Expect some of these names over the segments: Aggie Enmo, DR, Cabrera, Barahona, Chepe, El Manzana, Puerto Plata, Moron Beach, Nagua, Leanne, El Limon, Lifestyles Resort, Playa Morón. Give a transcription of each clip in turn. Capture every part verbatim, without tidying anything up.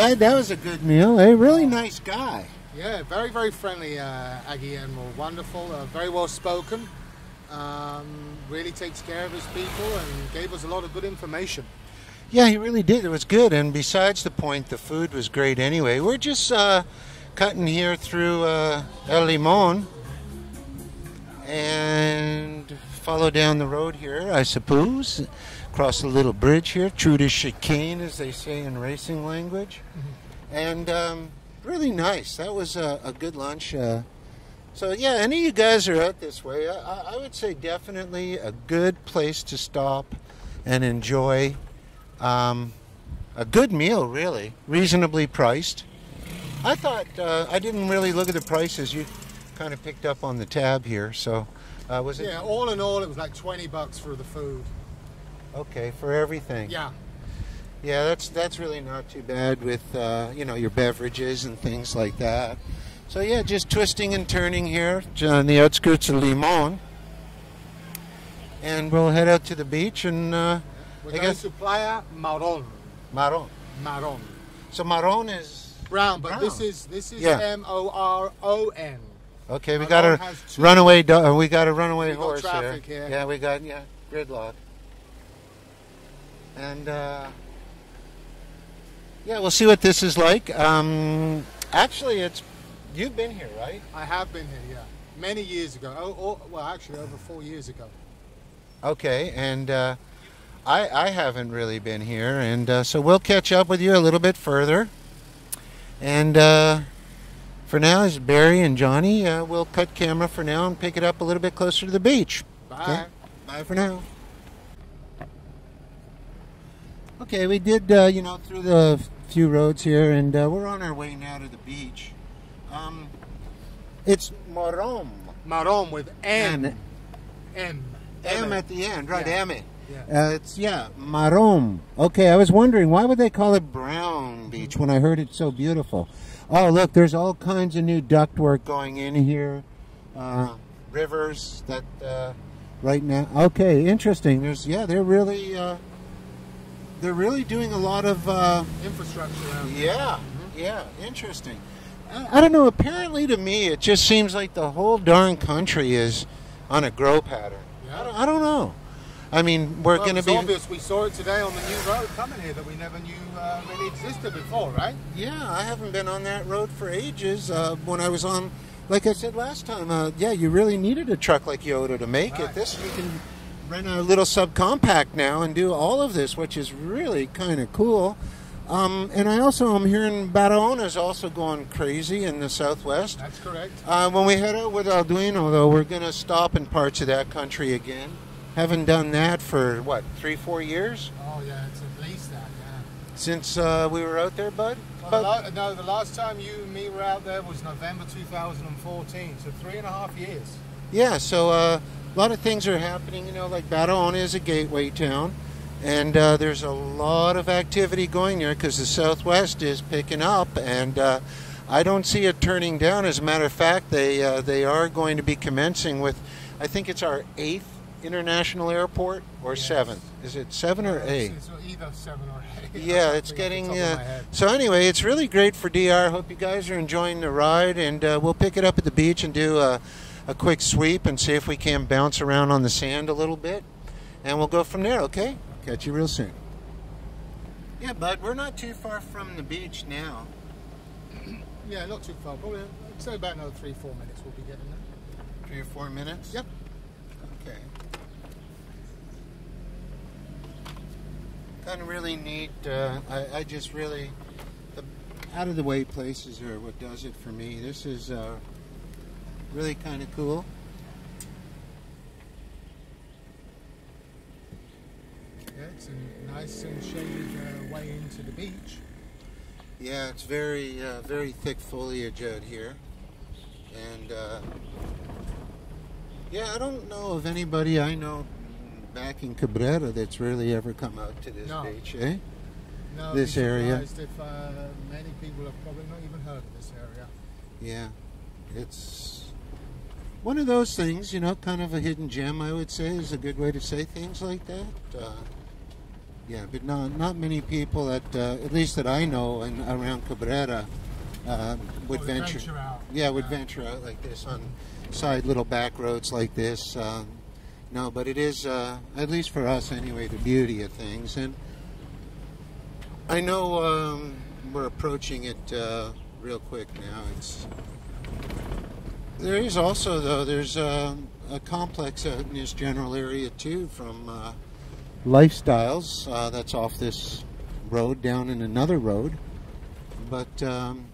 glad that was a good meal. A really nice guy. Yeah, very, very friendly, uh, Aggie Enmo. Wonderful, uh, very well spoken. Um, really takes care of his people and gave us a lot of good information. Yeah, he really did. It was good. And besides the point, the food was great anyway. We're just uh, cutting here through uh, El Limon and follow down the road here, I suppose. Cross a little bridge here, true to chicane, as they say in racing language. Mm-hmm. And um, really nice. That was a, a good lunch. Uh, so, yeah, any of you guys are out this way, I, I would say definitely a good place to stop and enjoy um, a good meal, really, reasonably priced. I thought, uh, I didn't really look at the prices. You kind of picked up on the tab here, so uh, was it? Yeah, all in all, it was like twenty bucks for the food. Okay, for everything. Yeah. Yeah, that's that's really not too bad with, uh, you know, your beverages and things like that. So, yeah, just twisting and turning here on the outskirts of Limon. And we'll head out to the beach and... Uh, We're I going guess to Playa Morón. Morón. Morón. So Marron is... Brown, but brown. this is this is yeah. M O R O N. Okay, we got, a runaway do we got a runaway we got horse traffic here. here. Yeah, we got yeah gridlock. And, uh, yeah, we'll see what this is like. Um, actually, it's you've been here, right? I have been here, yeah. Many years ago. Oh, oh well, actually, over four years ago. Okay, and uh, I, I haven't really been here. And uh, so we'll catch up with you a little bit further. And uh, for now, it's Barry and Johnny. Uh, we'll cut camera for now and pick it up a little bit closer to the beach. Bye. Okay? Bye for now. Okay, we did, uh, you know, through the few roads here, and uh, we're on our way now to the beach. Um, it's Morón. Morón with M. M. M, M, M at the end, right, yeah. M. -E. Yeah. Uh, it's, yeah, Morón. Okay, I was wondering, why would they call it Brown Beach when I heard it's so beautiful? Oh, look, there's all kinds of new ductwork going in here. Uh, rivers that, uh, right now. Okay, interesting. There's, yeah, they're really... Uh, They're really doing a lot of uh, infrastructure out there. Yeah, mm-hmm. yeah, interesting. I, I don't know. Apparently, to me, it just seems like the whole darn country is on a grow pattern. Yeah. I, don't, I don't know. I mean, we're well, going to be. It's obvious. We saw it today on the new road coming here that we never knew uh, really existed before, right? Yeah, I haven't been on that road for ages. Uh, when I was on, like I said last time, uh, yeah, you really needed a truck like Yoda to make right. it. This you can. Rent a little subcompact now and do all of this, which is really kind of cool. Um, and I also am hearing Barahona is also going crazy in the southwest. That's correct. Uh, when we head out with Arduino, though, we're going to stop in parts of that country again. Haven't done that for, what, three, four years? Oh, yeah, it's at least that, yeah. Since uh, we were out there, bud? Well, the no, the last time you and me were out there was November two thousand fourteen, so three and a half years. Yeah, so... Uh, A lot of things are happening, you know, like Barahona is a gateway town, and uh, there's a lot of activity going there because the Southwest is picking up, and uh, I don't see it turning down. As a matter of fact, they, uh, they are going to be commencing with, I think it's our eighth international airport, or yes. seventh. Is it seven or eight? It's either seven or eight. Yeah, it's getting, uh, so anyway, it's really great for D R. Hope you guys are enjoying the ride, and uh, we'll pick it up at the beach and do a... Uh, a quick sweep and see if we can bounce around on the sand a little bit, and we'll go from there. Okay, catch you real soon. Yeah, bud, we're not too far from the beach now. Yeah, not too far. Probably I'd say about another three, four minutes we'll be getting there. Three or four minutes? Yep. Okay. Kind of really neat. Uh, I, I just really the out of the way places are what does it for me. This is. Uh, Really kind of cool. Yeah, it's a nice and shaded uh, way into the beach. Yeah, it's very, uh, very thick foliage out here. And, uh, yeah, I don't know of anybody I know back in Cabrera that's really ever come out to this no. beach, eh? No, this area. If, uh, many people have probably not even heard of this area. Yeah, it's... One of those things, you know, kind of a hidden gem, I would say, is a good way to say things like that. Uh, Yeah, but no, not many people that, uh, at least that I know, and around Cabrera, uh, would, oh, venture, venture out. Yeah, would yeah. venture out like this on side little back roads like this. Um, no, but it is, uh, at least for us anyway, the beauty of things. And I know um, we're approaching it uh, real quick now. It's there is also though there's a, a complex out in this general area too from. Uh, Lifestyles, uh, that's off this road, down in another road, but um,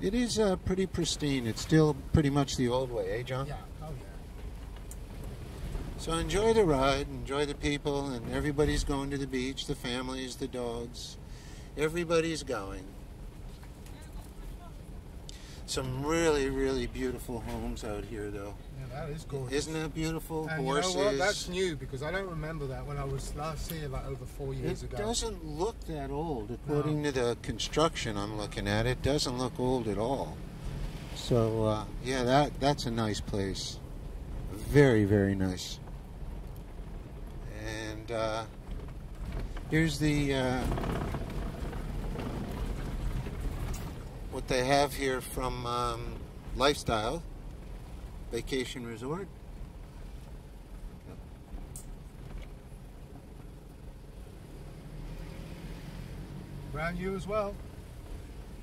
it is uh, pretty pristine. It's still pretty much the old way, eh, John? Yeah, oh yeah. So enjoy the ride, enjoy the people, and everybody's going to the beach, the families, the dogs, everybody's going. Some really, really beautiful homes out here, though. Yeah, that is gorgeous. Isn't that beautiful? And horses. You know what? That's new, because I don't remember that when I was last here, like over four years it ago. It doesn't look that old, according no. to the construction I'm looking at. It doesn't look old at all. So, uh, yeah, that that's a nice place. Very, very nice. And uh, here's the... Uh, what they have here from um, Lifestyle Vacation Resort. Yep. Around you as well.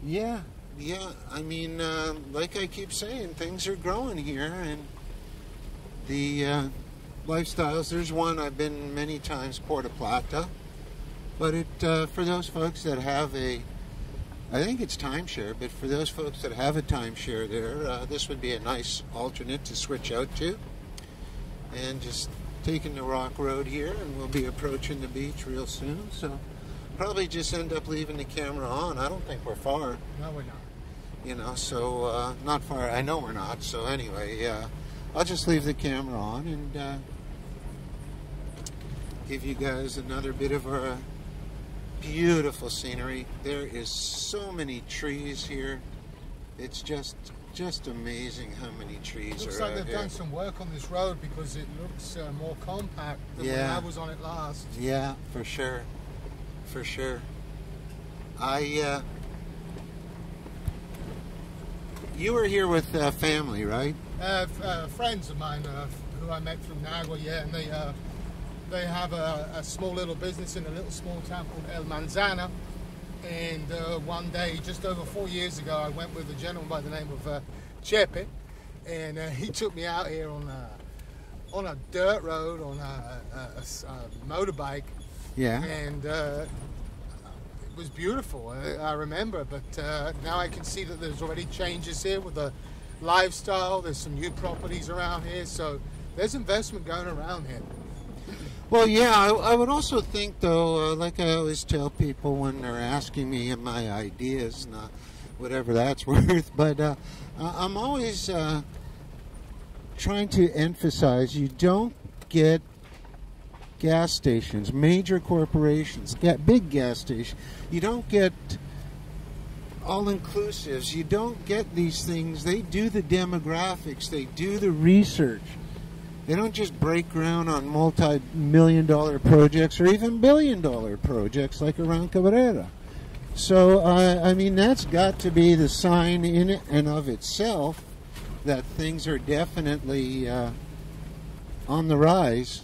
Yeah, yeah. I mean, uh, like I keep saying, things are growing here, and the uh, Lifestyles. There's one I've been many times, Puerto Plata, but it uh, for those folks that have a I think it's timeshare, but for those folks that have a timeshare there, uh, this would be a nice alternate to switch out to. And just taking the rock road here, and we'll be approaching the beach real soon, so probably just end up leaving the camera on. I don't think we're far. No, we're not. You know, so uh, not far. I know we're not, so anyway, uh, I'll just leave the camera on and uh, give you guys another bit of a... beautiful scenery. There is so many trees here. It's just just amazing how many trees are out here. Looks like they've done some work on this road because it looks uh, more compact than when I was on it last. Yeah, for sure, for sure. I uh, you were here with uh, family, right? Uh, uh, friends of mine uh, who I met from Nagua, yeah, and they. Uh, They have a, a small little business in a little small town called El Manzana. And uh, one day, just over four years ago, I went with a gentleman by the name of uh, Chepe. And uh, he took me out here on a, on a dirt road, on a, a, a, a motorbike. Yeah. And uh, it was beautiful, I, I remember. But uh, now I can see that there's already changes here with the lifestyle. There's some new properties around here. So there's investment going around here. Well, yeah, I, I would also think, though, uh, like I always tell people when they're asking me my ideas, and, uh, whatever that's worth, but uh, I'm always uh, trying to emphasize you don't get gas stations, major corporations, get big gas stations. You don't get all-inclusives. You don't get these things. They do the demographics. They do the research. They don't just break ground on multi-million dollar projects or even billion dollar projects like around Cabrera. So, uh, I mean, that's got to be the sign in and of itself that things are definitely uh, on the rise.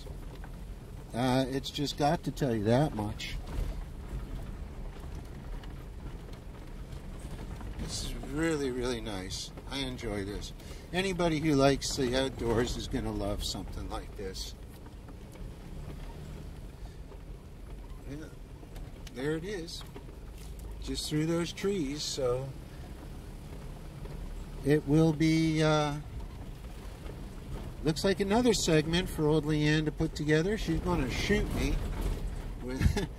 Uh, it's just got to tell you that much. This is really, really nice. I enjoy this. Anybody who likes the outdoors is going to love something like this. Yeah, there it is. Just through those trees, so it will be, uh, looks like another segment for old Leanne to put together. She's going to shoot me with,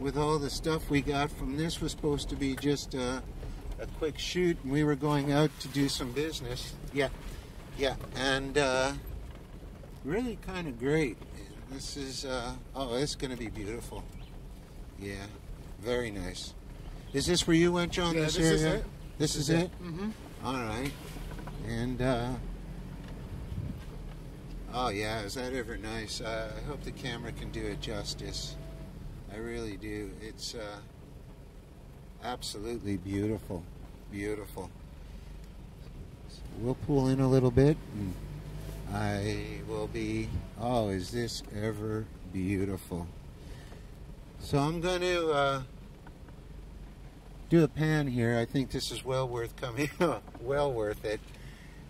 with all the stuff we got from this. Was supposed to be just, uh, a quick shoot, and we were going out to do some business. Yeah, yeah, and uh, really kind of great. This is, uh, oh, it's going to be beautiful. Yeah, very nice. Is this where you went, John? Yeah, this, this is it. This is it? Mm-hmm. All right. And, uh, oh, yeah, is that ever nice? Uh, I hope the camera can do it justice. I really do. It's uh, absolutely beautiful, beautiful. So we'll pull in a little bit. And I will be, oh, is this ever beautiful. So I'm going to uh, do a pan here. I think this is well worth coming, well worth it.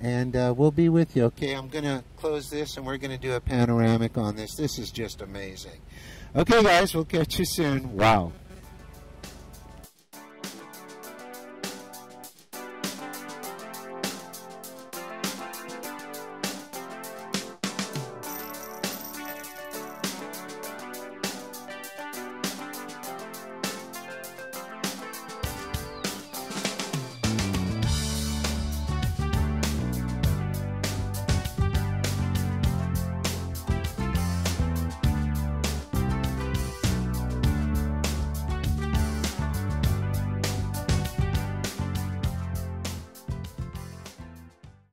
And uh, we'll be with you. Okay, I'm going to close this and we're going to do a panoramic on this. This is just amazing. Okay, guys, we'll catch you soon. Wow.